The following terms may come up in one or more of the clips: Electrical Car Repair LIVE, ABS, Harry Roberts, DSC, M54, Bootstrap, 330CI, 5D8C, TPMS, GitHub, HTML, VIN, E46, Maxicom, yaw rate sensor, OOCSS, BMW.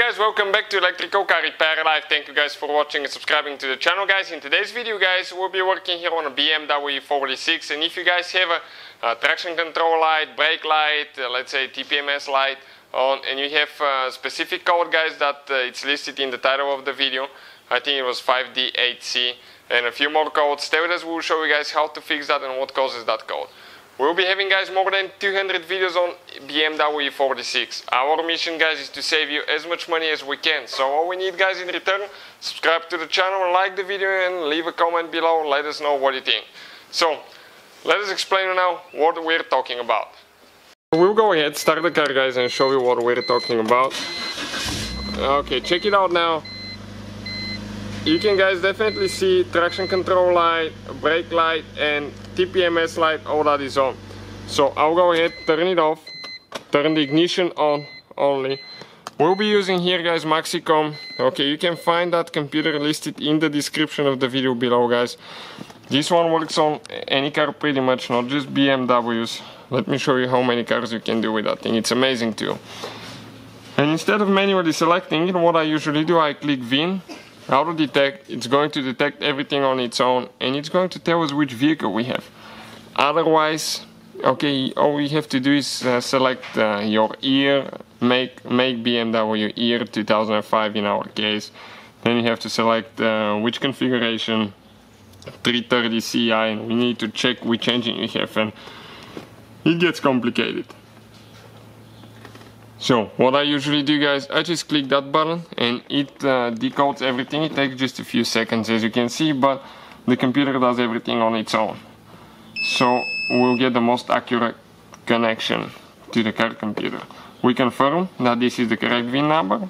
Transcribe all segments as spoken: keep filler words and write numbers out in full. guys, welcome back to Electrical Car Repair Live. Thank you guys for watching and subscribing to the channel, guys. In today's video, guys, we'll be working here on a B M W E forty-six, and if you guys have a, a traction control light, brake light, uh, let's say T P M S light on, and you have a specific code, guys, that uh, it's listed in the title of the video, I think it was five D eight C, and a few more codes. Stay with us, we'll show you guys how to fix that and what causes that code. We'll be having, guys, more than two hundred videos on B M W E forty-six. Our mission, guys, is to save you as much money as we can. So all we need, guys, in return, subscribe to the channel, like the video, and leave a comment below. Let us know what you think. So let us explain now what we're talking about. We'll go ahead, start the car, guys, and show you what we're talking about. Okay, check it out now. You can, guys, definitely see traction control light, brake light, and T P M S light, all that is on. So I'll go ahead, turn it off, turn the ignition on only. We'll be using here, guys, Maxicom. Okay, you can find that computer listed in the description of the video below, guys. This one works on any car pretty much, not just B M Ws. Let me show you how many cars you can do with that thing. It's amazing too. And instead of manually selecting it, what I usually do, I click V I N. Auto detect, it's going to detect everything on its own, and it's going to tell us which vehicle we have. Otherwise, okay, all we have to do is uh, select uh, your year, make, make B M W year two thousand five in our case. Then you have to select uh, which configuration, three thirty C I, and we need to check which engine you have, and it gets complicated. So what I usually do, guys, I just click that button and it uh, decodes everything. It takes just a few seconds, as you can see, but the computer does everything on its own. So we'll get the most accurate connection to the car computer. We confirm that this is the correct V I N number,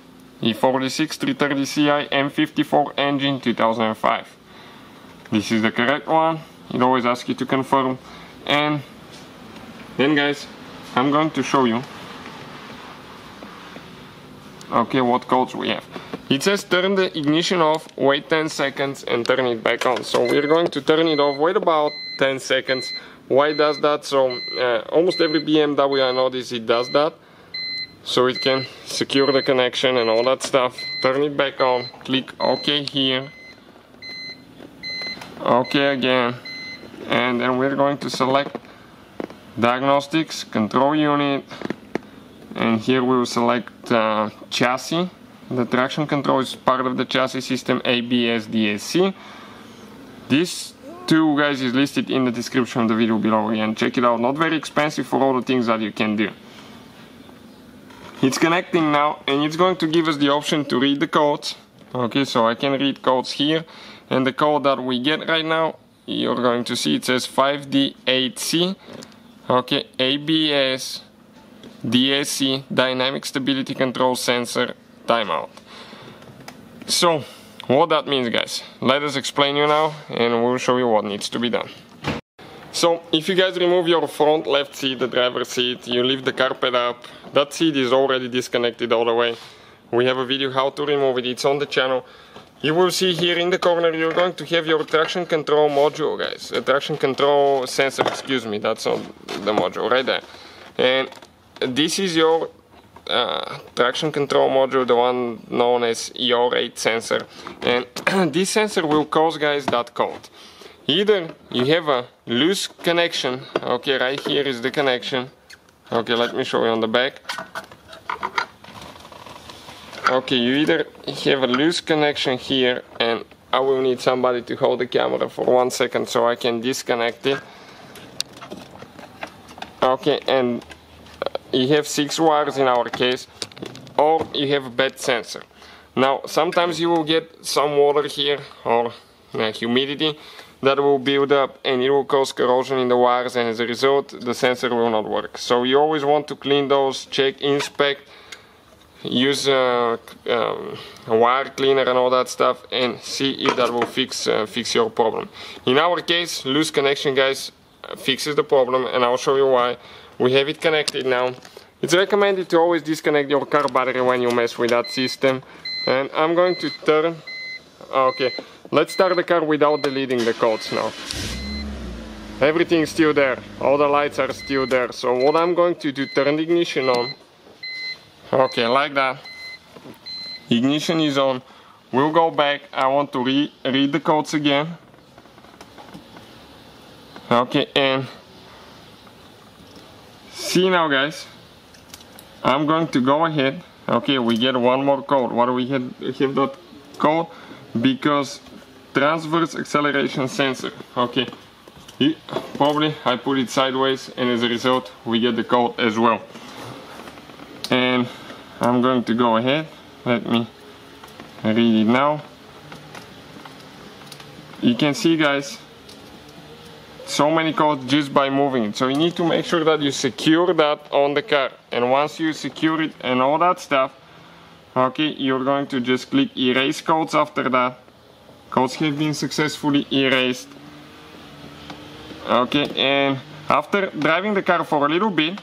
E forty-six three thirty C I M fifty-four engine two thousand five. This is the correct one. It always asks you to confirm. And then, guys, I'm going to show you okay, what codes we have. It says turn the ignition off, wait ten seconds, and turn it back on. So we're going to turn it off, wait about ten seconds. Why does that? So uh, almost every B M W I notice it does that. So it can secure the connection and all that stuff. Turn it back on, click OK here. OK again. And then we're going to select diagnostics, control unit, and here we will select uh, chassis. The traction control is part of the chassis system, A B S D S C. These two, guys, is listed in the description of the video below, and check it out. Not very expensive for all the things that you can do. It's connecting now, and it's going to give us the option to read the codes. Okay, so I can read codes here, and the code that we get right now, you're going to see it says five D eight C, okay, A B S D S C, dynamic stability control sensor, timeout. So what that means, guys, let us explain you now, and we'll show you what needs to be done. So if you guys remove your front left seat, the driver's seat, you leave the carpet up, that seat is already disconnected all the way. We have a video how to remove it, it's on the channel. You will see here in the corner, you're going to have your traction control module, guys, a traction control sensor, excuse me, that's on the module right there. And this is your uh, traction control module, the one known as yaw rate sensor, and this sensor will cause, guys, that code. Either you have a loose connection, okay, right here is the connection, okay, let me show you on the back. Okay, you either have a loose connection here, and I will need somebody to hold the camera for one second so I can disconnect it. Okay, and you have six wires in our case, or you have a bad sensor. Now sometimes you will get some water here or uh, humidity that will build up, and it will cause corrosion in the wires, and as a result the sensor will not work. So you always want to clean those, check, inspect, use uh, um, a wire cleaner and all that stuff, and see if that will fix, uh, fix your problem. In our case, loose connection, guys, fixes the problem, and I'll show you why. We have it connected now. It's recommended to always disconnect your car battery when you mess with that system. And I'm going to turn. Okay, let's start the car without deleting the codes now. Everything's still there. All the lights are still there. So what I'm going to do, turn the ignition on. Okay, like that. Ignition is on. We'll go back. I want to re read the codes again. Okay, and see now, guys, I'm going to go ahead. Okay, we get one more code. Why do we have, have that code? Because transverse acceleration sensor. Okay, probably I put it sideways, and as a result we get the code as well. And I'm going to go ahead. Let me read it now. You can see, guys, so many codes just by moving it. So you need to make sure that you secure that on the car, and once you secure it and all that stuff, okay, you're going to just click erase codes. After that, codes have been successfully erased. Okay, and after driving the car for a little bit,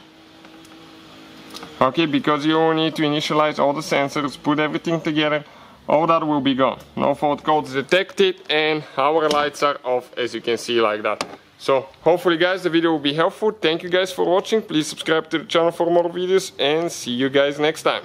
okay, because you will need to initialize all the sensors, put everything together, all that will be gone. No fault codes detected, and our lights are off, as you can see, like that. So hopefully, guys, the video will be helpful. Thank you guys for watching. Please subscribe to the channel for more videos, and see you guys next time.